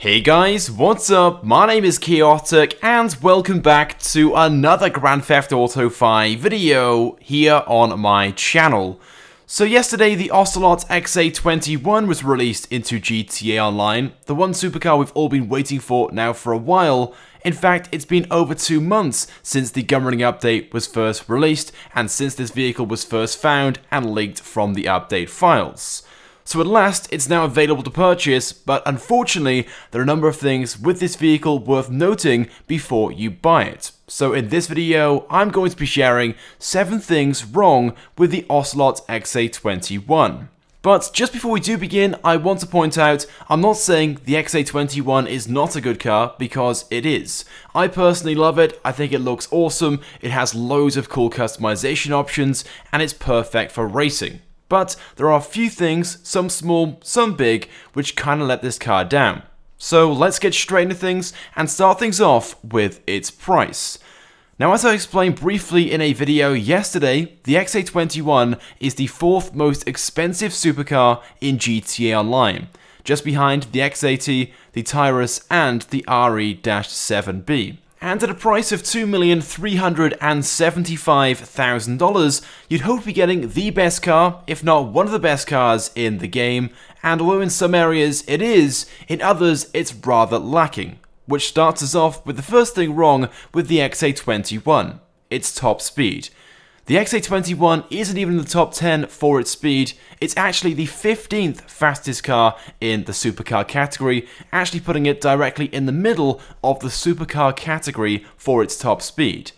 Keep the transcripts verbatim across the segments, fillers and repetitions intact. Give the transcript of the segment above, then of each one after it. Hey guys, what's up? My name is Chaotic and welcome back to another Grand Theft Auto five video here on my channel. So yesterday the Ocelot X A twenty-one was released into G T A Online, the one supercar we've all been waiting for now for a while. In fact, it's been over two months since the Gunrunning update was first released and since this vehicle was first found and leaked from the update files. So at last, it's now available to purchase, but unfortunately, there are a number of things with this vehicle worth noting before you buy it. So in this video, I'm going to be sharing seven things wrong with the Ocelot X A twenty-one. But just before we do begin, I want to point out, I'm not saying the X A twenty-one is not a good car, because it is. I personally love it, I think it looks awesome, it has loads of cool customization options, and it's perfect for racing. But there are a few things, some small, some big, which kind of let this car down. So let's get straight into things and start things off with its price. Now, as I explained briefly in a video yesterday, the X A twenty-one is the fourth most expensive supercar in G T A Online, just behind the X eighty, the Tyrus and the R E seven B. And at a price of two million three hundred seventy-five thousand dollars, you'd hope to be getting the best car, if not one of the best cars in the game, and although in some areas it is, in others it's rather lacking. Which starts us off with the first thing wrong with the X A twenty-one, its top speed. The X A twenty-one isn't even in the top ten for its speed, it's actually the fifteenth fastest car in the supercar category, actually putting it directly in the middle of the supercar category for its top speed.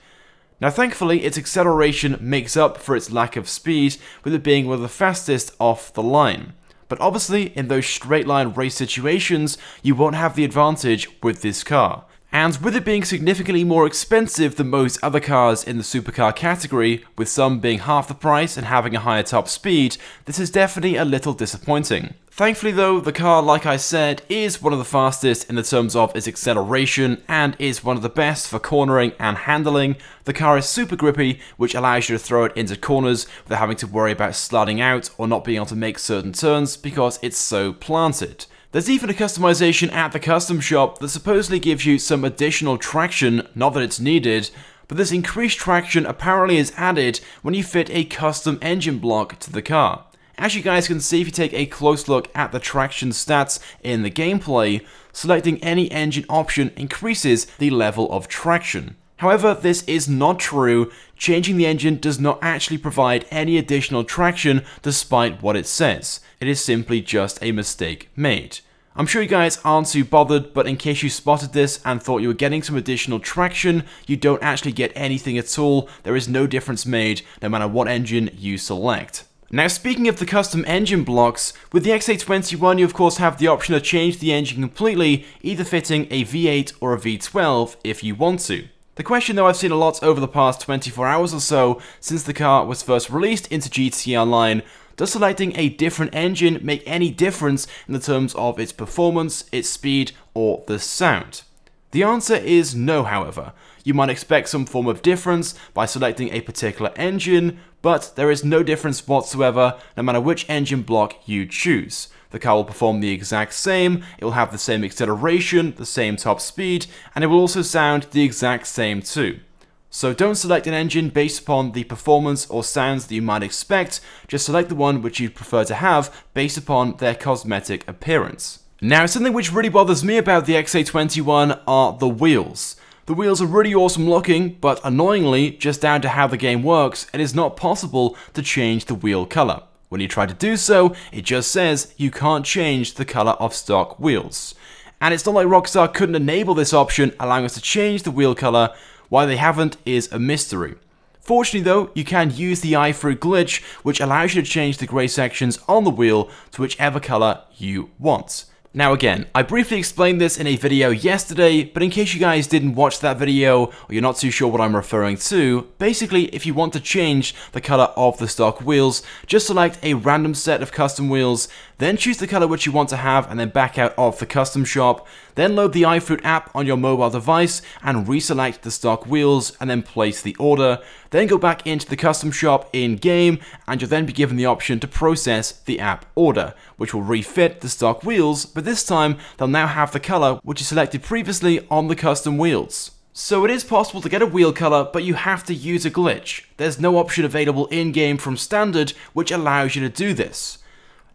Now thankfully, its acceleration makes up for its lack of speed, with it being one of the fastest off the line. But obviously, in those straight line race situations, you won't have the advantage with this car. And with it being significantly more expensive than most other cars in the supercar category, with some being half the price and having a higher top speed, this is definitely a little disappointing. Thankfully though, the car, like I said, is one of the fastest in the terms of its acceleration and is one of the best for cornering and handling. The car is super grippy, which allows you to throw it into corners without having to worry about sliding out or not being able to make certain turns because it's so planted. There's even a customization at the custom shop that supposedly gives you some additional traction, not that it's needed, but this increased traction apparently is added when you fit a custom engine block to the car. As you guys can see if you take a close look at the traction stats in the gameplay, selecting any engine option increases the level of traction. However, this is not true, changing the engine does not actually provide any additional traction despite what it says. It is simply just a mistake made. I'm sure you guys aren't too bothered, but in case you spotted this and thought you were getting some additional traction, you don't actually get anything at all, there is no difference made no matter what engine you select. Now speaking of the custom engine blocks, with the X A twenty-one you of course have the option to change the engine completely, either fitting a V eight or a V twelve if you want to. The question though I've seen a lot over the past twenty-four hours or so since the car was first released into G T A Online, does selecting a different engine make any difference in the terms of its performance, its speed or the sound? The answer is no however. You might expect some form of difference by selecting a particular engine, but there is no difference whatsoever no matter which engine block you choose. The car will perform the exact same, it will have the same acceleration, the same top speed, and it will also sound the exact same too. So don't select an engine based upon the performance or sounds that you might expect, just select the one which you'd prefer to have based upon their cosmetic appearance. Now something which really bothers me about the X A twenty-one are the wheels. The wheels are really awesome looking, but annoyingly, just down to how the game works, it is not possible to change the wheel colour. When you try to do so, it just says you can't change the colour of stock wheels. And it's not like Rockstar couldn't enable this option, allowing us to change the wheel colour, why they haven't is a mystery. Fortunately though, you can use the iFruit glitch, which allows you to change the grey sections on the wheel to whichever colour you want. Now again, I briefly explained this in a video yesterday, but in case you guys didn't watch that video, or you're not too sure what I'm referring to, basically if you want to change the colour of the stock wheels, just select a random set of custom wheels, Then choose the color which you want to have and then back out of the custom shop. Then load the iFruit app on your mobile device and reselect the stock wheels and then place the order. Then go back into the custom shop in game and you'll then be given the option to process the app order, which will refit the stock wheels, but this time they'll now have the color which you selected previously on the custom wheels. So it is possible to get a wheel color, but you have to use a glitch. There's no option available in-game from standard which allows you to do this.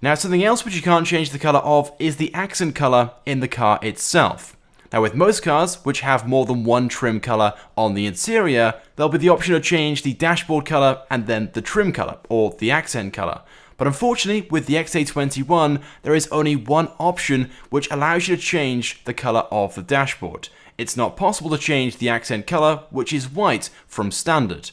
Now something else which you can't change the color of is the accent color in the car itself. Now with most cars which have more than one trim color on the interior, there'll be the option to change the dashboard color and then the trim color or the accent color. But unfortunately with the X A twenty-one, there is only one option which allows you to change the color of the dashboard. It's not possible to change the accent color, which is white from standard.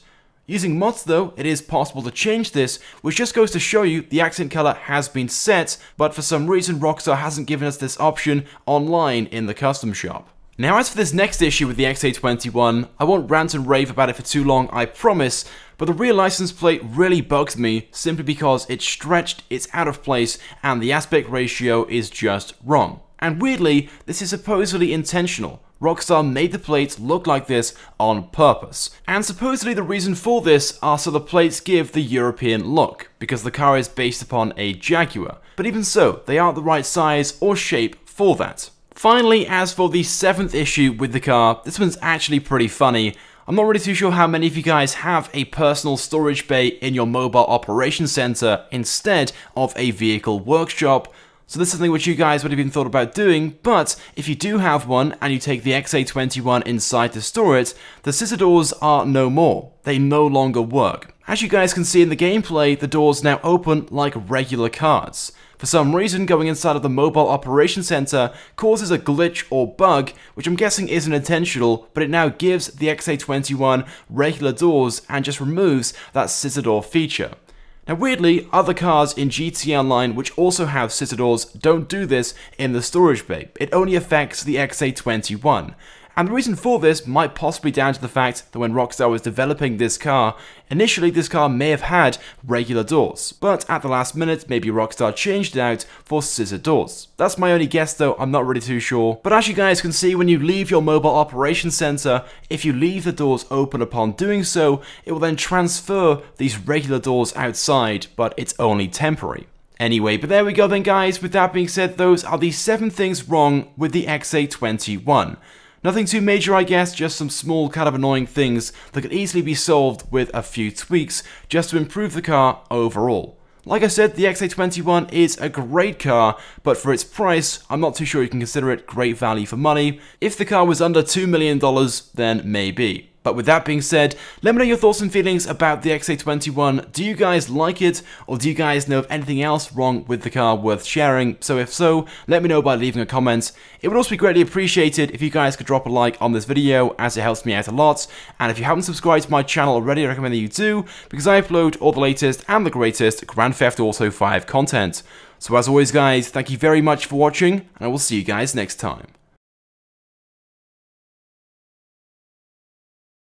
Using mods though, it is possible to change this, which just goes to show you the accent color has been set, but for some reason Rockstar hasn't given us this option online in the custom shop. Now as for this next issue with the X A twenty-one, I won't rant and rave about it for too long, I promise, but the rear license plate really bugs me simply because it's stretched, it's out of place, and the aspect ratio is just wrong. And weirdly, this is supposedly intentional. Rockstar made the plates look like this on purpose. And supposedly the reason for this are so the plates give the European look, because the car is based upon a Jaguar. But even so, they aren't the right size or shape for that. Finally, as for the seventh issue with the car, this one's actually pretty funny. I'm not really too sure how many of you guys have a personal storage bay in your mobile operations center instead of a vehicle workshop. So this is something which you guys would have even thought about doing, but if you do have one and you take the X A twenty-one inside to store it, the scissor doors are no more. They no longer work. As you guys can see in the gameplay, the doors now open like regular cars. For some reason, going inside of the mobile operation center causes a glitch or bug, which I'm guessing isn't intentional, but it now gives the X A twenty-one regular doors and just removes that scissor door feature. Now weirdly, other cars in G T A Online which also have scissor doors don't do this in the storage bay. It only affects the X A twenty-one. And the reason for this might possibly be down to the fact that when Rockstar was developing this car, initially this car may have had regular doors, but at the last minute maybe Rockstar changed it out for scissor doors. That's my only guess though, I'm not really too sure. But as you guys can see, when you leave your mobile operations center, if you leave the doors open upon doing so, it will then transfer these regular doors outside, but it's only temporary. Anyway, but there we go then guys, with that being said, those are the seven things wrong with the X A twenty-one. Nothing too major I guess, just some small kind of annoying things that could easily be solved with a few tweaks just to improve the car overall. Like I said, the X A twenty-one is a great car, but for its price, I'm not too sure you can consider it great value for money. If the car was under two million dollars, then maybe. But with that being said, let me know your thoughts and feelings about the X A twenty-one. Do you guys like it, or do you guys know of anything else wrong with the car worth sharing? So if so, let me know by leaving a comment. It would also be greatly appreciated if you guys could drop a like on this video, as it helps me out a lot. And if you haven't subscribed to my channel already, I recommend that you do, because I upload all the latest and the greatest Grand Theft Auto five content. So as always guys, thank you very much for watching, and I will see you guys next time.